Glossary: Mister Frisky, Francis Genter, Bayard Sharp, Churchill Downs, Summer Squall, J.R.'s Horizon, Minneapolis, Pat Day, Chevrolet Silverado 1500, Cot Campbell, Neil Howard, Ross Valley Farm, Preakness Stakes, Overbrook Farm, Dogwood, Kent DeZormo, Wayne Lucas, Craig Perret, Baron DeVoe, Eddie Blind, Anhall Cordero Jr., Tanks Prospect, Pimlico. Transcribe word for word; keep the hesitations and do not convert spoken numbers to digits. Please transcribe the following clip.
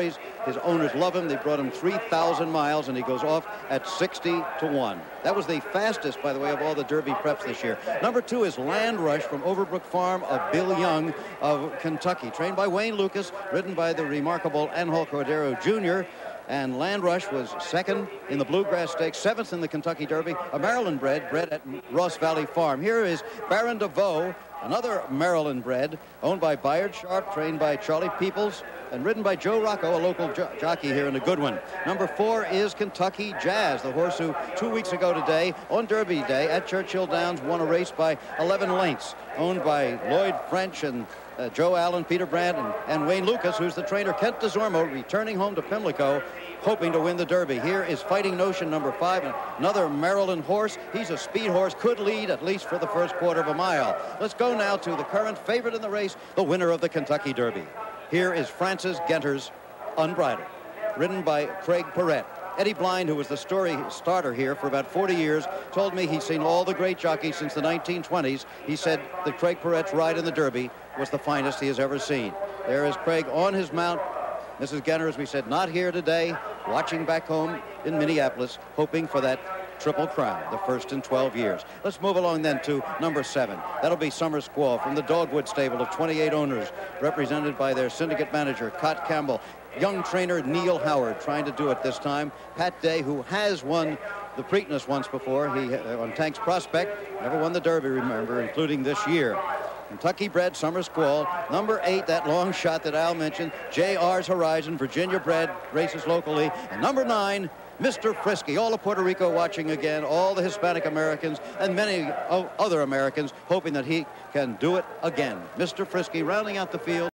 His owners love him. They brought him three thousand miles, and he goes off at sixty to one. That was the fastest, by the way, of all the Derby preps this year. Number two is Land Rush from Overbrook Farm of Bill Young of Kentucky, trained by Wayne Lucas, ridden by the remarkable Anhall Cordero Junior And Land Rush was second in the Bluegrass Stakes, seventh in the Kentucky Derby, a Maryland bred, bred at Ross Valley Farm. Here is Baron DeVoe, another Maryland bred, owned by Bayard Sharp, trained by Charlie Peoples, and ridden by Joe Rocco, a local jo jockey here, and a good one. Number four is Kentucky Jazz, the horse who two weeks ago today, on Derby Day at Churchill Downs, won a race by eleven lengths, owned by Lloyd French and uh, Joe Allen, Peter Brandt, and, and Wayne Lucas, who's the trainer. Kent DeZormo returning home to Pimlico, hoping to win the Derby. Here is Fighting Notion, number five, another Maryland horse. He's a speed horse, could lead at least for the first quarter of a mile. Let's go now to the current favorite in the race, the winner of the Kentucky Derby. Here is Francis Genter's Unbridled, ridden by Craig Perret. Eddie Blind, who was the story starter here for about forty years, told me he's seen all the great jockeys since the nineteen twenties. He said that Craig Perret's ride in the Derby was the finest he has ever seen. There is Craig on his mount. Missus Genter, as we said, not here today, watching back home in Minneapolis, hoping for that Triple Crown, the first in twelve years. Let's move along then to number seven. That'll be Summer Squall from the Dogwood stable of twenty-eight owners, represented by their syndicate manager, Cot Campbell. Young trainer Neil Howard trying to do it this time. Pat Day, who has won the Preakness once before, he uh, on Tanks Prospect, never won the Derby, remember, including this year. Kentucky bred Summer Squall. Number eight, that long shot that Al mentioned, J R's Horizon, Virginia bred, races locally. And number nine, Mister Frisky, all of Puerto Rico watching again, all the Hispanic Americans and many other Americans hoping that he can do it again. Mister Frisky rounding out the field.